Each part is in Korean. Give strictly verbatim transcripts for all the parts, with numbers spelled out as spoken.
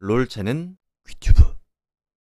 롤체는 귀튜브.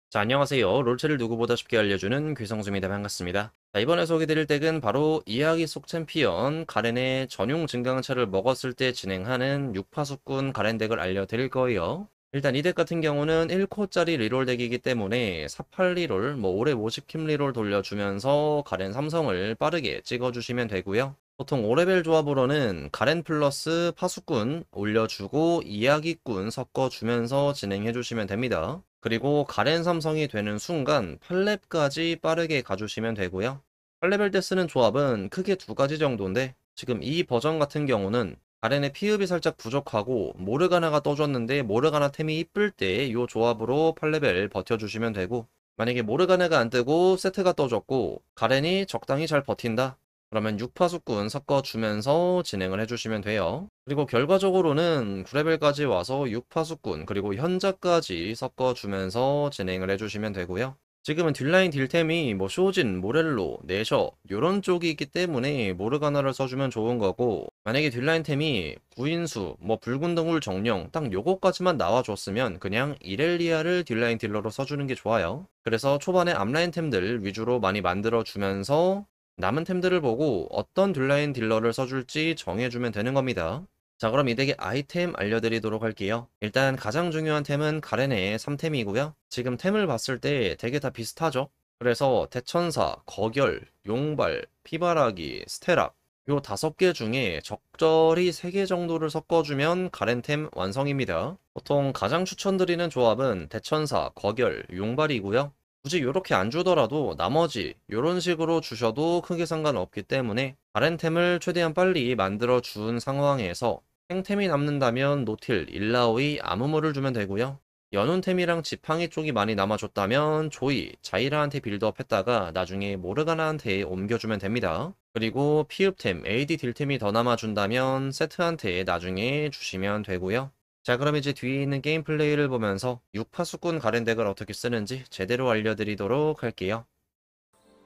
자, 안녕하세요. 롤체를 누구보다 쉽게 알려주는 귀성수입니다. 반갑습니다. 자, 이번에 소개드릴 덱은 바로 이야기 속 챔피언 가렌의 전용 증강차를 먹었을 때 진행하는 육파수꾼 가렌 덱을 알려드릴 거예요. 일단 이 덱 같은 경우는 일 코짜리 리롤 덱이기 때문에 사팔 리롤, 뭐 올해 오십 킴 리롤 돌려주면서 가렌 삼성을 빠르게 찍어주시면 되고요. 보통 오 레벨 조합으로는 가렌 플러스 파수꾼 올려주고 이야기꾼 섞어주면서 진행해주시면 됩니다. 그리고 가렌 삼성이 되는 순간 팔 렙까지 빠르게 가주시면 되고요. 팔 레벨 때 쓰는 조합은 크게 두 가지 정도인데, 지금 이 버전 같은 경우는 가렌의 피흡이 살짝 부족하고 모르가나가 떠줬는데 모르가나 템이 이쁠 때 이 조합으로 팔 레벨 버텨주시면 되고, 만약에 모르가나가 안 뜨고 세트가 떠줬고 가렌이 적당히 잘 버틴다 그러면 육파수꾼 섞어주면서 진행을 해주시면 돼요. 그리고 결과적으로는 구 레벨까지 와서 육파수꾼 그리고 현자까지 섞어주면서 진행을 해주시면 되고요. 지금은 뒷라인 딜템이 뭐 쇼진, 모렐로, 네셔 요런 쪽이 있기 때문에 모르가나를 써주면 좋은 거고, 만약에 뒷라인 템이 구인수, 뭐 붉은 등울 정령 딱 요거까지만 나와줬으면 그냥 이렐리아를 뒷라인 딜러로 써주는 게 좋아요. 그래서 초반에 앞라인 템들 위주로 많이 만들어주면서 남은 템들을 보고 어떤 뒷라인 딜러를 써줄지 정해주면 되는 겁니다. 자, 그럼 이 덱의 아이템 알려드리도록 할게요. 일단 가장 중요한 템은 가렌의 삼 템이고요 지금 템을 봤을 때 되게 다 비슷하죠. 그래서 대천사, 거결, 용발, 피바라기, 스테락 요 다섯 개 중에 적절히 세 개 정도를 섞어주면 가렌템 완성입니다. 보통 가장 추천드리는 조합은 대천사, 거결, 용발이고요 굳이 이렇게 안 주더라도 나머지 이런 식으로 주셔도 크게 상관없기 때문에 가렌템을 최대한 빨리 만들어 준 상황에서 생템이 남는다면 노틸, 일라오이, 아무모를 주면 되고요. 연운템이랑 지팡이 쪽이 많이 남아줬다면 조이, 자이라한테 빌드업 했다가 나중에 모르가나한테 옮겨주면 됩니다. 그리고 피읍템, 에이디 딜템이 더 남아준다면 세트한테 나중에 주시면 되고요. 자, 그럼 이제 뒤에 있는 게임 플레이를 보면서 육파수꾼 가렌 덱을 어떻게 쓰는지 제대로 알려드리도록 할게요.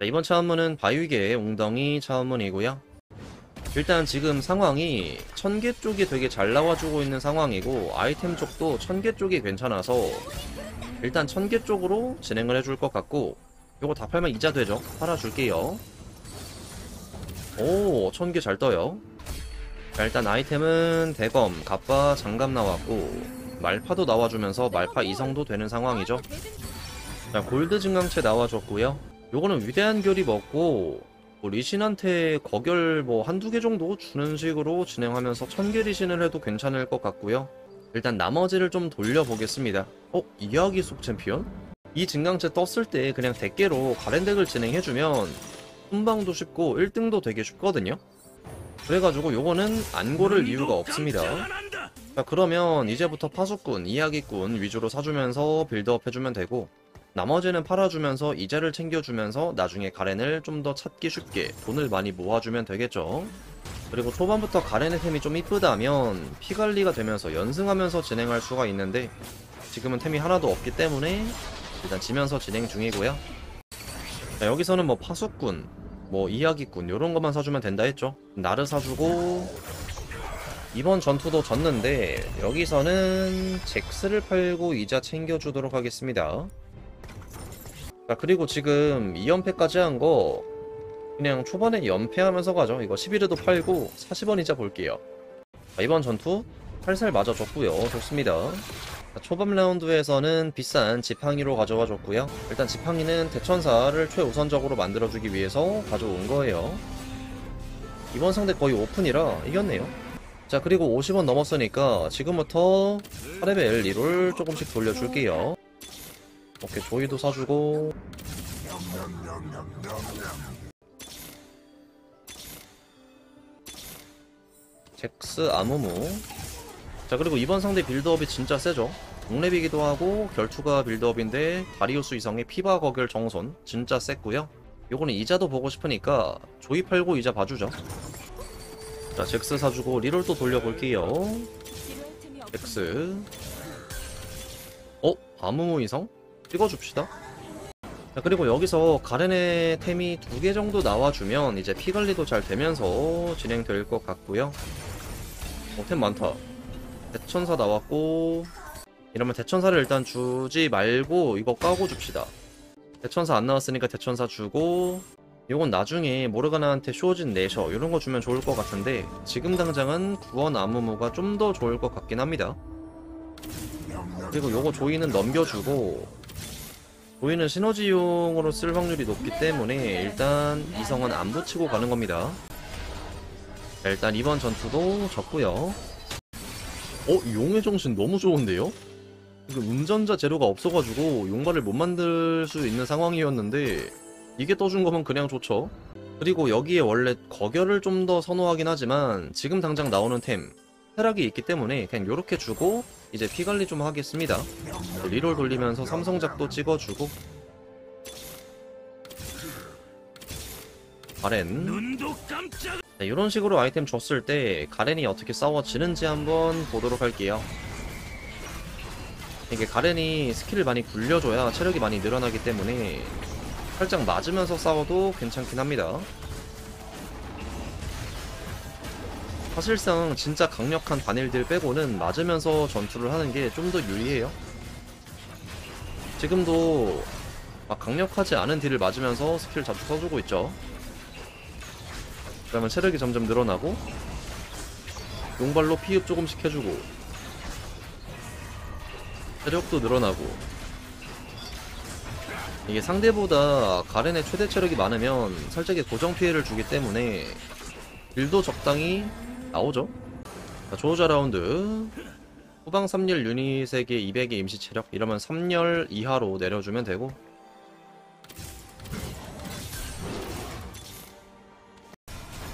자, 이번 차원문은 바위계의 웅덩이 차원문이고요. 일단 지금 상황이 천개 쪽이 되게 잘 나와주고 있는 상황이고 아이템 쪽도 천개 쪽이 괜찮아서 일단 천개 쪽으로 진행을 해줄 것 같고, 요거 다 팔면 이자 되죠? 팔아줄게요. 오, 천개 잘 떠요. 자, 일단 아이템은 대검, 갑바, 장갑 나왔고 말파도 나와주면서 말파 이성도 되는 상황이죠. 자, 골드 증강체 나와줬고요. 요거는 위대한 결이 먹고 뭐 리신한테 거결 뭐 한두 개 정도 주는 식으로 진행하면서 천개 리신을 해도 괜찮을 것 같고요. 일단 나머지를 좀 돌려보겠습니다. 어? 이야기 속 챔피언? 이 증강체 떴을 때 그냥 백 개로 가렌 덱을 진행해주면 순방도 쉽고 일 등도 되게 쉽거든요. 그래가지고 요거는 안 고를 이유가 없습니다. 자, 그러면 이제부터 파수꾼, 이야기꾼 위주로 사주면서 빌드업 해주면 되고, 나머지는 팔아주면서 이자를 챙겨주면서 나중에 가렌을 좀 더 찾기 쉽게 돈을 많이 모아주면 되겠죠. 그리고 초반부터 가렌의 템이 좀 이쁘다면 피관리가 되면서 연승하면서 진행할 수가 있는데 지금은 템이 하나도 없기 때문에 일단 지면서 진행 중이고요. 자, 여기서는 뭐 파수꾼, 뭐 이야기꾼 요런 것만 사주면 된다 했죠. 나를 사주고, 이번 전투도 졌는데 여기서는 잭스를 팔고 이자 챙겨주도록 하겠습니다. 자, 그리고 지금 이 연패까지 한 거 그냥 초반에 연패하면서 가죠. 이거 십일 회도 팔고 사십 원 이자 볼게요. 자, 이번 전투 팔살 맞아줬고요. 좋습니다. 자, 초반 라운드에서는 비싼 지팡이로 가져와 줬고요. 일단 지팡이는 대천사를 최우선적으로 만들어주기 위해서 가져온 거예요. 이번 상대 거의 오픈이라 이겼네요. 자, 그리고 오십 원 넘었으니까 지금부터 사 레벨 리롤 조금씩 돌려줄게요. 오케이, 조이도 사주고. 잭스, 아무무. 자, 그리고 이번 상대 빌드업이 진짜 세죠. 동랩이기도 하고 결투가 빌드업인데 다리우스 이성의 피바, 거결, 정손 진짜 셌고요. 요거는 이자도 보고 싶으니까 조이 팔고 이자 봐주죠. 자, 잭스 사주고 리롤 또 돌려볼게요. 잭스. 어? 아무무 이성? 찍어줍시다. 자, 그리고 여기서 가렌의 템이 두 개 정도 나와주면 이제 피관리도 잘 되면서 진행될 것 같고요. 어, 템 많다. 대천사 나왔고 이러면 대천사를 일단 주지 말고 이거 까고 줍시다. 대천사 안 나왔으니까 대천사 주고, 요건 나중에 모르가나한테 쇼진 내셔 이런 거 주면 좋을 것 같은데 지금 당장은 구원 아무무가 좀 더 좋을 것 같긴 합니다. 그리고 요거 조이는 넘겨주고, 조이는 시너지용으로 쓸 확률이 높기 때문에 일단 이성은 안 붙이고 가는 겁니다. 자, 일단 이번 전투도 졌고요. 어? 용의 정신 너무 좋은데요? 지금 운전자 재료가 없어가지고 용발을 못 만들 수 있는 상황이었는데 이게 떠준 거면 그냥 좋죠. 그리고 여기에 원래 거결을 좀 더 선호하긴 하지만 지금 당장 나오는 템 테락이 있기 때문에 그냥 요렇게 주고 이제 피관리 좀 하겠습니다. 리롤 돌리면서 삼성작도 찍어주고, 가렌. 네, 이런 식으로 아이템 줬을 때 가렌이 어떻게 싸워지는지 한번 보도록 할게요. 이게 가렌이 스킬을 많이 굴려줘야 체력이 많이 늘어나기 때문에 살짝 맞으면서 싸워도 괜찮긴 합니다. 사실상 진짜 강력한 바닐들 빼고는 맞으면서 전투를 하는 게 좀 더 유리해요. 지금도 막 강력하지 않은 딜을 맞으면서 스킬 자주 써주고 있죠. 그러면 체력이 점점 늘어나고, 용발로 피흡 조금씩 해주고, 체력도 늘어나고. 이게 상대보다 가렌의 최대 체력이 많으면 살짝의 고정 피해를 주기 때문에 딜도 적당히 나오죠. 자, 조우자 라운드 후방 삼 열 유닛에게 이백의 임시 체력, 이러면 삼 열 이하로 내려주면 되고,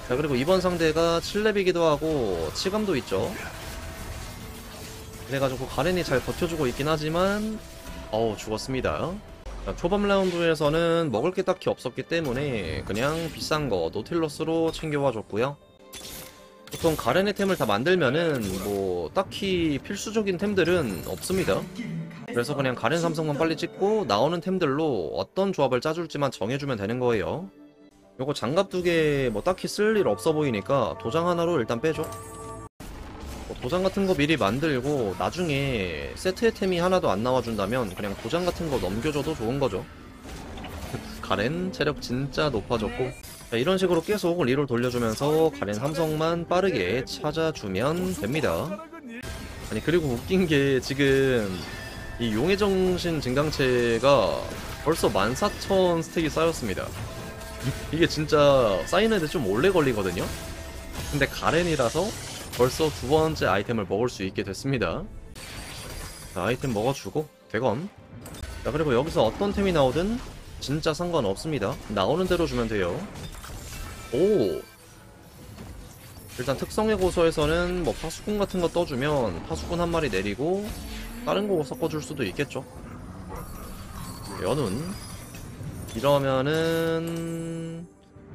자 그리고 이번 상대가 칠 렙이기도 하고 치감도 있죠. 그래가지고 가렌이 잘 버텨주고 있긴 하지만 어우 죽었습니다. 자, 초반 라운드에서는 먹을 게 딱히 없었기 때문에 그냥 비싼 거 노틸러스로 챙겨와 줬고요. 보통 가렌의 템을 다 만들면은 뭐 딱히 필수적인 템들은 없습니다. 그래서 그냥 가렌 삼성만 빨리 찍고 나오는 템들로 어떤 조합을 짜줄지만 정해주면 되는 거예요. 요거 장갑 두 개 뭐 딱히 쓸 일 없어 보이니까 도장 하나로 일단 빼줘. 뭐 도장 같은 거 미리 만들고 나중에 세트의 템이 하나도 안 나와준다면 그냥 도장 같은 거 넘겨줘도 좋은 거죠. 가렌 체력 진짜 높아졌고, 자, 이런 식으로 계속 리롤 돌려주면서 가렌 삼성만 빠르게 찾아주면 됩니다. 아니 그리고 웃긴 게 지금 이 용의 정신 증강체가 벌써 만 사천 스택이 쌓였습니다. 이게 진짜 쌓이는데 좀 오래 걸리거든요. 근데 가렌이라서 벌써 두 번째 아이템을 먹을 수 있게 됐습니다. 자, 아이템 먹어주고 대검. 자 그리고 여기서 어떤 템이 나오든 진짜 상관없습니다. 나오는 대로 주면 돼요. 오! 일단 특성의 고서에서는 뭐 파수꾼 같은 거 떠주면 파수꾼 한 마리 내리고 다른 거 섞어줄 수도 있겠죠. 연운. 이러면은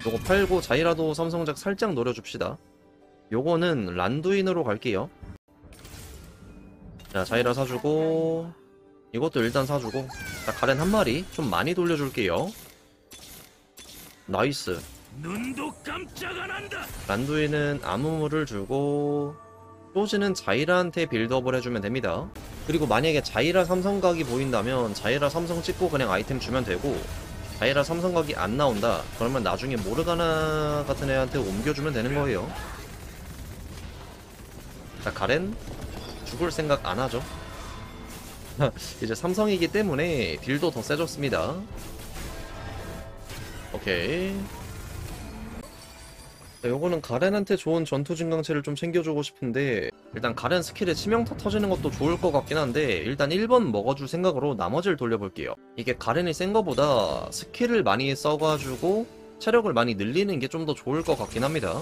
요거 팔고 자이라도 삼성작 살짝 노려줍시다. 요거는 란두인으로 갈게요. 자 자이라 사주고 이것도 일단 사주고, 자 가렌 한 마리 좀 많이 돌려줄게요. 나이스. 란두인은 아무무를 주고 쇼지는 자이라한테 빌드업을 해주면 됩니다. 그리고 만약에 자이라 삼성각이 보인다면 자이라 삼성 찍고 그냥 아이템 주면 되고, 자이라 삼성각이 안 나온다 그러면 나중에 모르가나 같은 애한테 옮겨주면 되는 거예요. 자 가렌 죽을 생각 안 하죠. 이제 삼성이기 때문에 딜도 더 세졌습니다. 오케이. 자, 요거는 가렌한테 좋은 전투 증강체를 좀 챙겨주고 싶은데 일단 가렌 스킬에 치명타 터지는 것도 좋을 것 같긴 한데 일단 일 번 먹어줄 생각으로 나머지를 돌려볼게요. 이게 가렌이 센 거보다 스킬을 많이 써가지고 체력을 많이 늘리는 게 좀 더 좋을 것 같긴 합니다.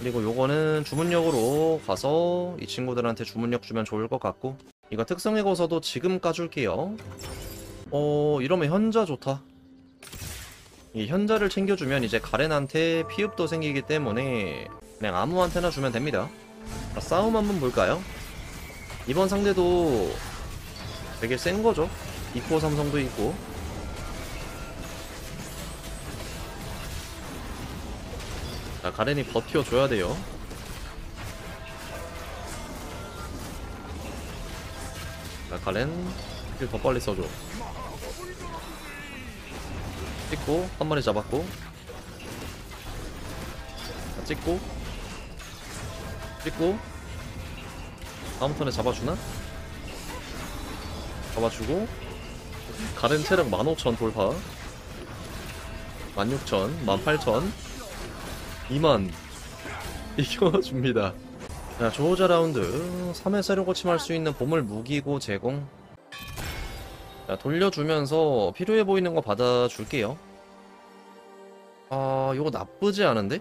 그리고 요거는 주문력으로 가서 이 친구들한테 주문력 주면 좋을 것 같고, 이거 특성의 거서도 지금 까줄게요. 어... 이러면 현자 좋다. 이 현자를 챙겨주면 이제 가렌한테 피흡도 생기기 때문에 그냥 아무한테나 주면 됩니다. 자, 싸움 한번 볼까요? 이번 상대도 되게 센 거죠? 이코 삼성도 있고. 자, 가렌이 버텨줘야 돼요. 라카렌 힐 더 빨리 써줘. 찍고 한 마리 잡았고, 자, 찍고 찍고 다음 턴에 잡아주나? 잡아주고 가렌 체력 만 오천 돌파, 만 육천, 만 팔천, 이만 이겨줍니다. 자, 조호자 라운드 삼 회 새로 고침할 수 있는 보물 무기고 제공. 자, 돌려주면서 필요해 보이는 거 받아줄게요. 아, 요거 나쁘지 않은데?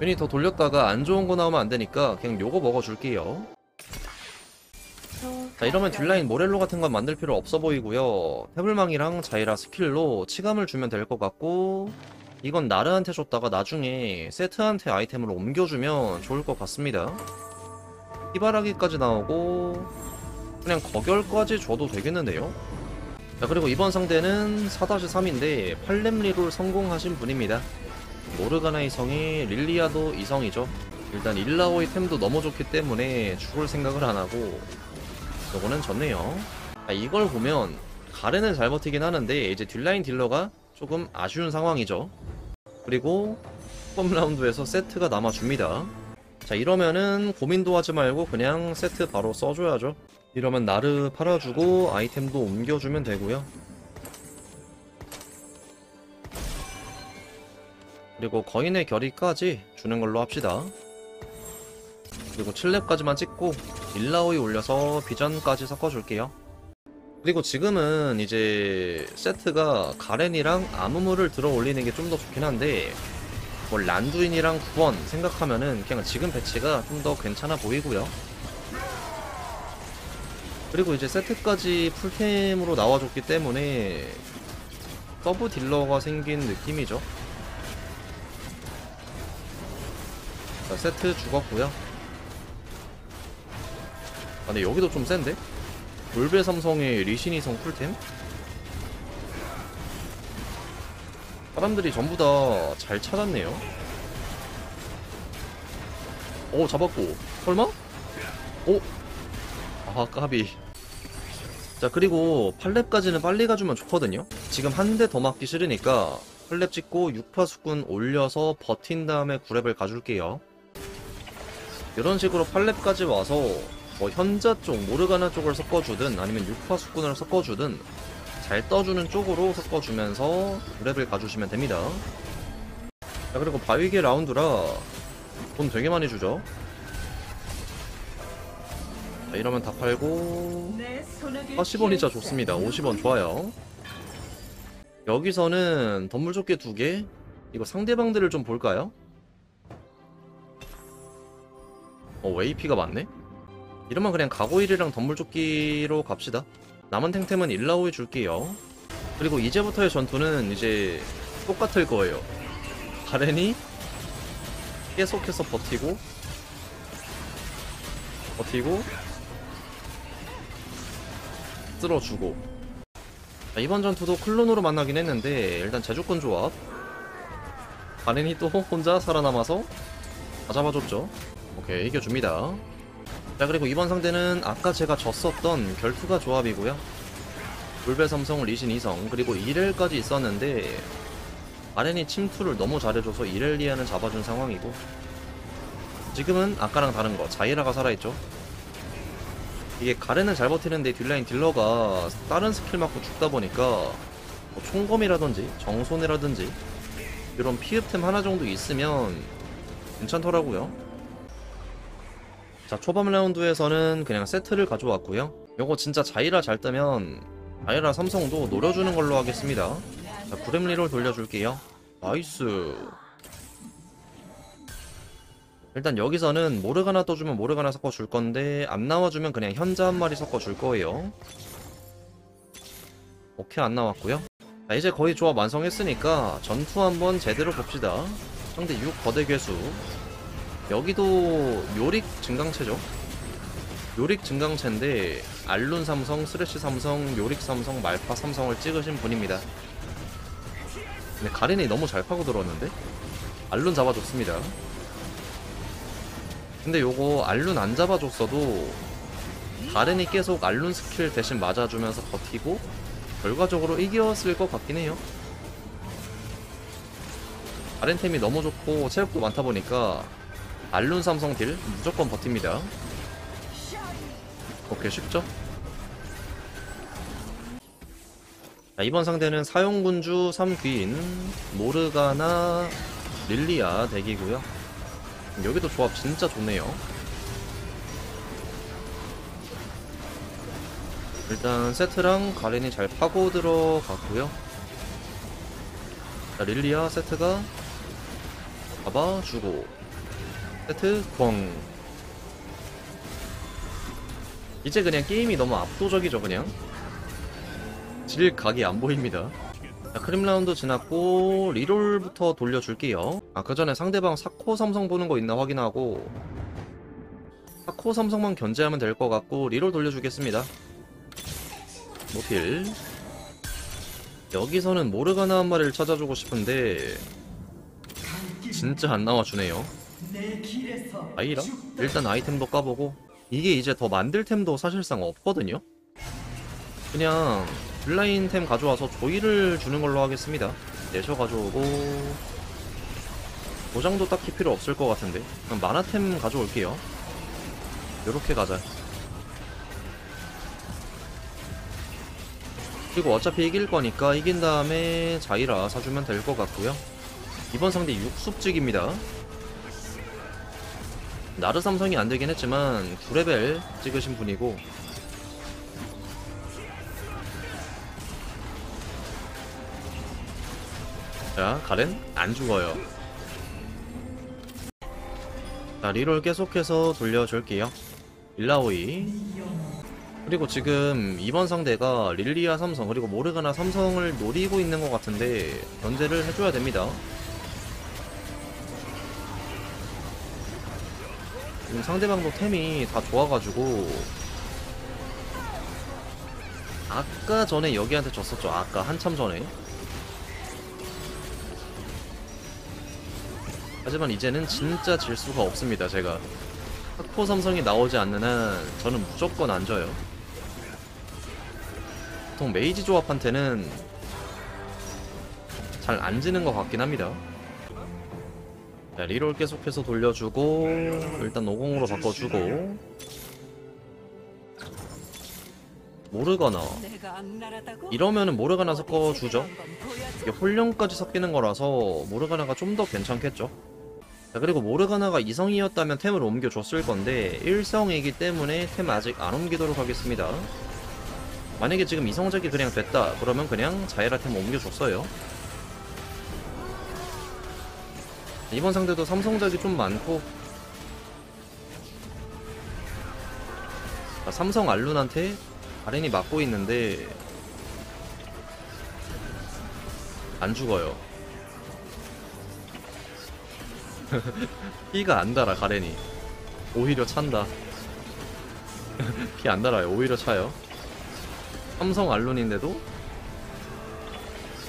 괜히 더 돌렸다가 안 좋은 거 나오면 안 되니까 그냥 요거 먹어줄게요. 자, 이러면 뒷라인 모렐로 같은 건 만들 필요 없어 보이고요. 태블망이랑 자이라 스킬로 치감을 주면 될 것 같고, 이건 나르한테 줬다가 나중에 세트한테 아이템을 옮겨주면 좋을 것 같습니다. 희바라기까지 나오고 그냥 거결까지 줘도 되겠는데요. 자, 그리고 이번 상대는 사 다시 삼인데 팔렘 리롤 성공하신 분입니다. 모르가나 이성이, 릴리아도 이성이죠. 일단 일라오의 템도 너무 좋기 때문에 죽을 생각을 안하고 요거는 졌네요. 자, 이걸 보면 가렌은 잘 버티긴 하는데 이제 뒷라인 딜러가 조금 아쉬운 상황이죠. 그리고 첫 라운드에서 세트가 남아줍니다. 자, 이러면은 고민도 하지 말고 그냥 세트 바로 써줘야죠. 이러면 나르 팔아주고 아이템도 옮겨주면 되고요. 그리고 거인의 결의까지 주는 걸로 합시다. 그리고 칠 렙까지만 찍고 일라오이 올려서 비전까지 섞어줄게요. 그리고 지금은 이제 세트가 가렌이랑 아무무를 들어 올리는 게 좀 더 좋긴 한데, 뭐 란두인이랑 구원 생각하면은 그냥 지금 배치가 좀 더 괜찮아 보이고요. 그리고 이제 세트까지 풀템으로 나와줬기 때문에 서브 딜러가 생긴 느낌이죠. 자, 세트 죽었고요. 아, 근데 여기도 좀 센데? 돌베 삼성의 리신이성 풀템? 사람들이 전부 다 잘 찾았네요. 오, 잡았고. 설마? 오? 아, 까비. 자, 그리고 팔 렙까지는 빨리 가주면 좋거든요. 지금 한 대 더 맞기 싫으니까 팔 렙 찍고 육 파수꾼 올려서 버틴 다음에 구 렙을 가줄게요. 이런 식으로 팔 렙까지 와서 뭐 현자 쪽, 모르가나 쪽을 섞어주든 아니면 육파수꾼을 섞어주든 잘 떠주는 쪽으로 섞어주면서 구 렙을 가주시면 됩니다. 자, 그리고 바위계 라운드라 돈 되게 많이 주죠. 자, 이러면 다 팔고 사십 원이자 좋습니다. 오십 원 좋아요. 여기서는 덤불조끼 두 개, 이거 상대방들을 좀 볼까요? 어, 에이피가 많네? 이러면 그냥 가고일이랑 덤불조끼로 갑시다. 남은 탱템은 일라오에 줄게요. 그리고 이제부터의 전투는 이제 똑같을 거예요. 가렌이 계속해서 버티고 버티고 쓸어주고. 자, 이번 전투도 클론으로 만나긴 했는데 일단 제조권 조합, 가렌이 또 혼자 살아남아서 다 잡아줬죠. 오케이, 이겨줍니다. 자, 그리고 이번 상대는 아까 제가 졌었던 결투가 조합이고요. 돌베 삼성, 리신 이성, 그리고 이렐까지 있었는데 아렌이 침투를 너무 잘해줘서 이렐리아는 잡아준 상황이고, 지금은 아까랑 다른거 자이라가 살아있죠. 이게 가렌은 잘 버티는데 뒷라인 딜러가 다른 스킬 맞고 죽다보니까 뭐 총검이라든지 정손이라든지 이런 피흡템 하나정도 있으면 괜찮더라고요. 자, 초반 라운드에서는 그냥 세트를 가져왔고요. 요거 진짜 자이라 잘 뜨면 자이라 삼성도 노려주는 걸로 하겠습니다. 자, 구렘리를 돌려줄게요. 나이스. 일단 여기서는 모르가나 떠주면 모르가나 섞어줄 건데 안 나와주면 그냥 현자 한 마리 섞어줄 거예요. 오케이, 안 나왔고요. 자, 이제 거의 조합 완성했으니까 전투 한번 제대로 봅시다. 상대 육 거대 괴수. 여기도 요릭 증강체죠. 요릭 증강체인데 알룬 삼성, 스레쉬 삼성, 요릭 삼성, 말파 삼성을 찍으신 분입니다. 근데 가렌이 너무 잘 파고 들어왔는데 알룬 잡아줬습니다. 근데 요거 알룬 안 잡아줬어도 가렌이 계속 알룬 스킬 대신 맞아주면서 버티고 결과적으로 이겼을 것 같긴 해요. 가렌템이 너무 좋고 체력도 많다 보니까 알룬 삼성 딜 무조건 버팁니다. 오케이, 쉽죠? 자, 이번 상대는 사용군주 삼 귀인 모르가나 릴리아 덱이고요. 여기도 조합 진짜 좋네요. 일단 세트랑 가렌이 잘 파고 들어갔고요. 자, 릴리아 세트가 잡아주고 세트 꽝. 이제 그냥 게임이 너무 압도적이죠. 그냥 질 각이 안 보입니다. 자, 크림 라운드 지났고 리롤부터 돌려줄게요. 아, 그 전에 상대방 사코 삼성 보는 거 있나 확인하고 사코 삼성만 견제하면 될 것 같고 리롤 돌려주겠습니다. 모필. 여기서는 모르가나 한 마리를 찾아주고 싶은데 진짜 안 나와주네요. 아이라? 일단 아이템도 까보고 이게 이제 더 만들템도 사실상 없거든요? 그냥 블라인템 가져와서 조이를 주는 걸로 하겠습니다. 내셔 가져오고 보장도 딱히 필요 없을 것 같은데 그냥 마나템 가져올게요. 요렇게 가자. 그리고 어차피 이길 거니까 이긴 다음에 자이라 사주면 될 것 같고요. 이번 상대 육숲직입니다. 나르 삼성이 안 되긴 했지만 구 레벨 찍으신 분이고 자, 가렌 안 죽어요. 자, 리롤 계속해서 돌려줄게요. 일라오이. 그리고 지금 이번 상대가 릴리아 삼성 그리고 모르가나 삼성을 노리고 있는 것 같은데 견제를 해줘야 됩니다. 지금 상대방도 템이 다 좋아가지고 아까 전에 여기한테 졌었죠. 아까 한참 전에. 하지만 이제는 진짜 질 수가 없습니다. 제가 사코 삼성이 나오지 않는 한 저는 무조건 안 져요. 보통 메이지 조합한테는 잘 안 지는 것 같긴 합니다. 자, 리롤 계속해서 돌려주고 일단 오공으로 바꿔주고 모르가나 이러면은 모르가나 섞어주죠. 이게 홀령까지 섞이는 거라서 모르가나가 좀 더 괜찮겠죠. 자, 그리고 모르가나가 이 성이었다면 템을 옮겨줬을 건데 일 성이기 때문에 템 아직 안 옮기도록 하겠습니다. 만약에 지금 이성작이 그냥 됐다 그러면 그냥 자이라템 옮겨줬어요. 이번 상대도 삼성작이 좀 많고 자, 삼성 알룬한테 가렌이 맞고 있는데 안 죽어요. 피가 안 달아. 가렌이 오히려 찬다. 피 안 달아요. 오히려 차요. 삼성 알룬인데도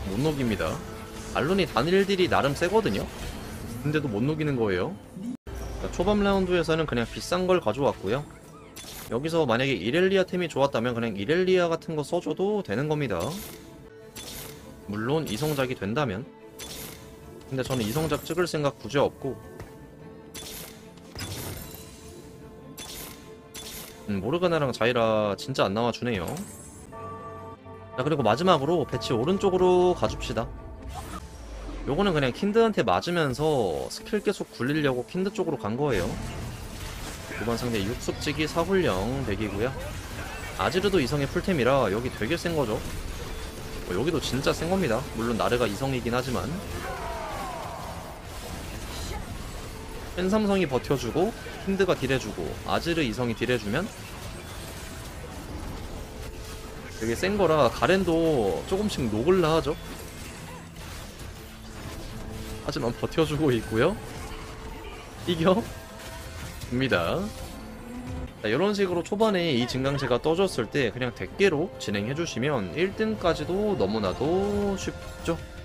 못 녹입니다. 알룬이 단일 딜이 나름 세거든요. 근데도 못 녹이는 거예요. 자, 초반 라운드에서는 그냥 비싼 걸 가져왔고요. 여기서 만약에 이렐리아 템이 좋았다면 그냥 이렐리아 같은 거 써줘도 되는 겁니다. 물론 이성작이 된다면. 근데 저는 이성작 찍을 생각 굳이 없고 음, 모르가나랑 자이라 진짜 안 나와주네요. 자, 그리고 마지막으로 배치 오른쪽으로 가줍시다. 요거는 그냥 킨드한테 맞으면서 스킬 계속 굴리려고 킨드 쪽으로 간 거예요. 이번 상대 육숲지기 사훈령 덱이고요. 아지르도 이성의 풀템이라 여기 되게 센 거죠. 뭐 여기도 진짜 센 겁니다. 물론 나르가 이성이긴 하지만 펜 삼성이 버텨주고 킨드가 딜해주고 아지르 이성이 딜해주면 되게 센 거라 가렌도 조금씩 녹을라 하죠. 하지만 버텨주고 있고요. 이겨 줍니다. 자, 이런 식으로 초반에 이 증강체가 떠졌을 때 그냥 백 개로 진행해주시면 일 등까지도 너무나도 쉽죠.